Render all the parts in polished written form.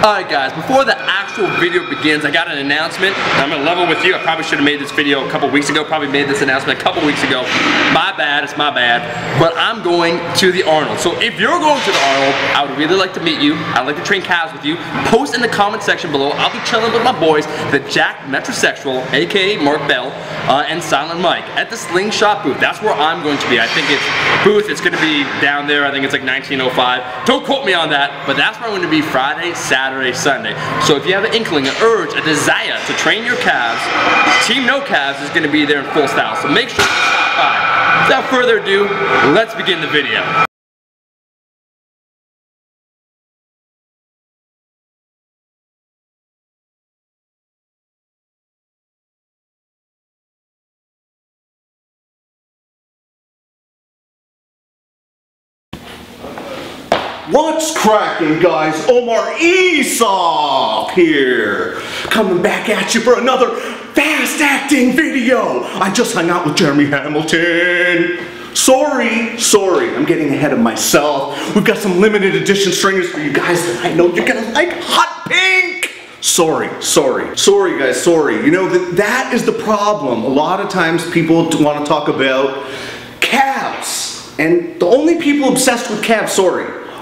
Alright guys, before the actual video begins, I got an announcement. I'm gonna level with you. I probably should have made this video a couple weeks ago, probably made this announcement a couple weeks ago. My bad, it's my bad. But I'm going to the Arnold. So if you're going to the Arnold, I would really like to meet you. I'd like to train calves with you. Post in the comment section below. I'll be chilling with my boys, the Jack Metrosexual, aka Mark Bell, and Silent Mike at the Slingshot booth. That's where I'm going to be. I think it's booth, it's gonna be down there. I think it's like 1905. Don't quote me on that, but that's where I'm gonna be Friday, Saturday, Sunday. So if you have an inkling, an urge, a desire to train your calves, Team No Calves is gonna be there in full style. So make sure you stop by. Without further ado, let's begin the video. What's cracking, guys? Omar Isuf here, coming back at you for another fast-acting video. I just hung out with Jeremy Hamilton. Sorry, I'm getting ahead of myself. We've got some limited edition stringers for you guys that I know you're gonna like. Hot pink! Sorry guys. You know, that is the problem. A lot of times people want to talk about calves, and the only people obsessed with calves,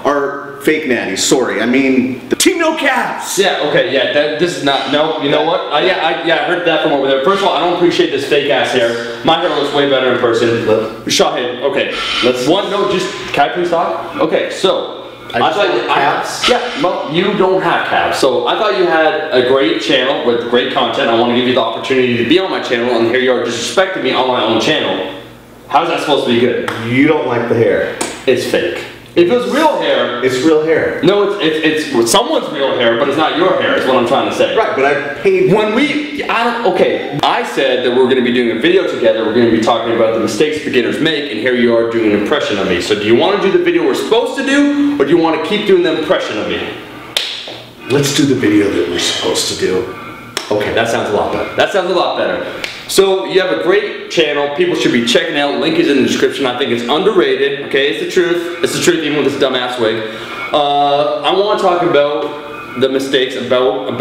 are fake nannies. Sorry, I mean the Team No Calves. Yeah, okay, yeah, this is not, no, you know what? I heard that from over there. First of all, I don't appreciate this fake ass hair. My hair looks way better in person. Shahid, okay, let's can I please talk? Okay, so, I thought you calves. Yeah, well, you don't have calves. So I thought you had a great channel with great content. I want to give you the opportunity to be on my channel, and here you are disrespecting me on my own channel. How's that supposed to be good? You don't like the hair. It's fake. If it was real hair, it's real hair. No, it's someone's real hair, but it's not your hair. Is what I'm trying to say. Right, but I paid. I said that we're going to be doing a video together. We're going to be talking about the mistakes beginners make, and here you are doing an impression of me. So, do you want to do the video we're supposed to do, or do you want to keep doing the impression of me? Let's do the video that we're supposed to do. Okay, that sounds a lot better. That sounds a lot better. So, you have a great channel, people should be checking out, link is in the description, I think it's underrated, okay, it's the truth even with this dumbass wig. I want to talk about the mistakes, about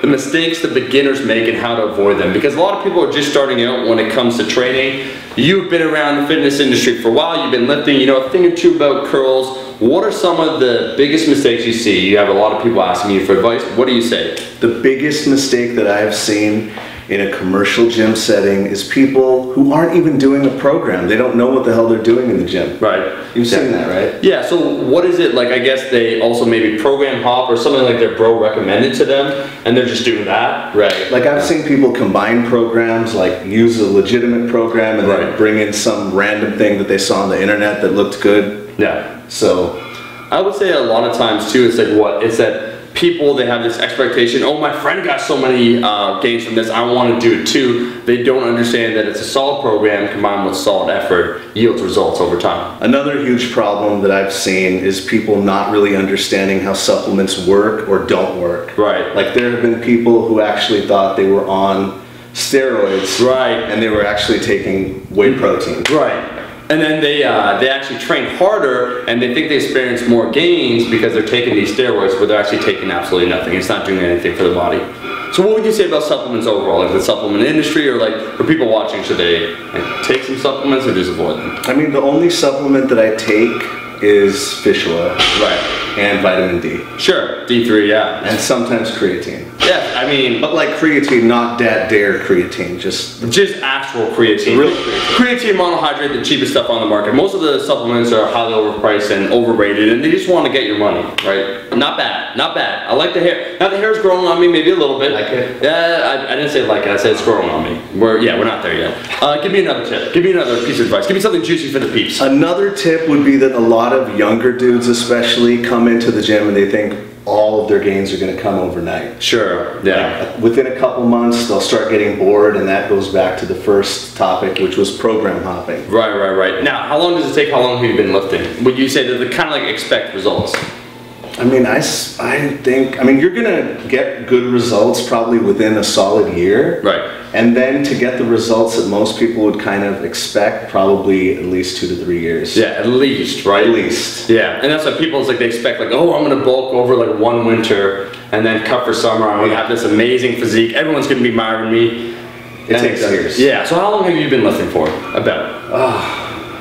the mistakes that beginners make and how to avoid them, because a lot of people are just starting out when it comes to training. You've been around the fitness industry for a while, you've been lifting, you know a thing or two about curls. What are some of the biggest mistakes you see? You have a lot of people asking you for advice, what do you say? The biggest mistake that I've seen in a commercial gym setting is people who aren't even doing a program. They don't know what the hell they're doing in the gym. Right. You've seen that, right? Yeah, so what is it, like I guess they also maybe program hop or something like their bro recommended to them and they're just doing that? Right. Like I've seen people combine programs, like use a legitimate program and then bring in some random thing that they saw on the internet that looked good. Yeah. So I would say a lot of times too, it's like what, it's that people, they have this expectation, oh my friend got so many gains from this, I want to do it too. They don't understand that it's a solid program combined with solid effort yields results over time. Another huge problem that I've seen is people not really understanding how supplements work or don't work. Right. Like there have been people who actually thought they were on steroids. Right. And they were actually taking whey protein. Right. And then they actually train harder and they think they experience more gains because they're taking these steroids, but they're actually taking absolutely nothing. It's not doing anything for the body. So what would you say about supplements overall? Like the supplement industry, or like for people watching, should they take some supplements or just avoid them? I mean, the only supplement that I take is fish oil. Right. And vitamin D. Sure, D3, yeah. And sometimes creatine. Yeah, I mean, but like creatine, not that dare creatine, just actual creatine. Real creatine monohydrate, the cheapest stuff on the market. Most of the supplements are highly overpriced and overrated, and they just want to get your money, right? Not bad, not bad. I like the hair. Now the hair's growing on me, maybe a little bit. Like it? Yeah, I didn't say like it. I said it's growing on me. We're not there yet. Give me another tip. Give me another piece of advice. Give me something juicy for the peeps. Another tip would be that a lot of younger dudes, especially, come into the gym and they think all of their gains are going to come overnight. Sure, yeah. Like, within a couple months, they'll start getting bored, and that goes back to the first topic, which was program hopping. Right. Now, how long does it take? How long have you been lifting? Would you say that they kind of like expect results? I mean, I think you're going to get good results probably within a solid year. Right. And then to get the results that most people would kind of expect, probably at least 2 to 3 years. Yeah, at least, right? At least. Yeah, and that's what people, it's like they expect, like, oh, I'm going to bulk over like one winter and then cut for summer. I got this amazing physique. Everyone's gonna be admiring me. It takes years. Yeah. So how long have you been lifting for? About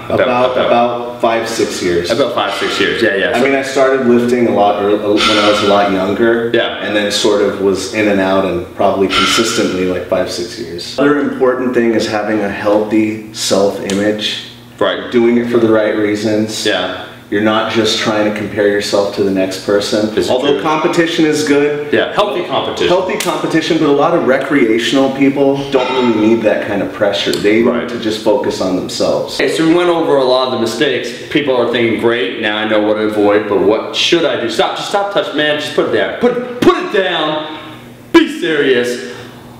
5-6 years. About 5-6 years. Yeah, yeah. So, I mean, I started lifting a lot early, when I was a lot younger. Yeah. And then sort of was in and out, and probably consistently like 5-6 years. Another important thing is having a healthy self-image. Right. Doing it for the right reasons. Yeah. You're not just trying to compare yourself to the next person. Although competition is good. Yeah, healthy competition. Healthy competition, but a lot of recreational people don't really need that kind of pressure. They need to just focus on themselves. Okay, so we went over a lot of the mistakes. People are thinking, great, now I know what to avoid, but what should I do? Stop, just stop touching, man, just put it down. Put it down, be serious.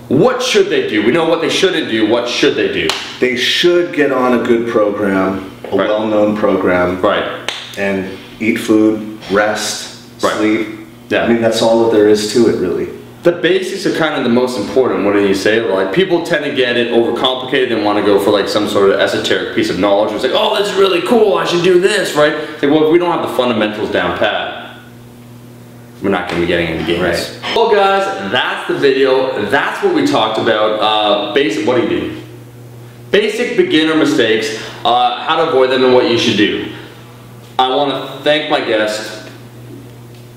What should they do? We know what they shouldn't do. What should they do? They should get on a good program, a well-known program. Right. And eat food, rest, sleep. Yeah. I mean, that's all that there is to it, really. The basics are kind of the most important, wouldn't you say? Like, people tend to get it overcomplicated and want to go for like some sort of esoteric piece of knowledge. It's like, oh, that's really cool, I should do this, right? It's like, well, if we don't have the fundamentals down pat, we're not going to be getting into games. Right. Well, guys, that's the video. That's what we talked about. What do you do? Basic beginner mistakes, how to avoid them and what you should do. I want to thank my guest,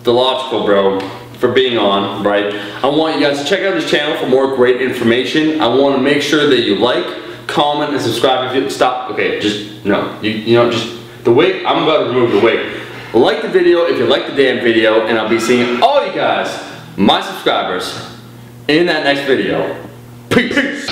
The Logical Bro, for being on, right? I want you guys to check out his channel for more great information. I want to make sure that you like, comment, and subscribe. If you stop, okay, just, no, you know, just, the wig, I'm about to remove the wig. Like the video if you like the damn video, and I'll be seeing all you guys, my subscribers, in that next video. Peace!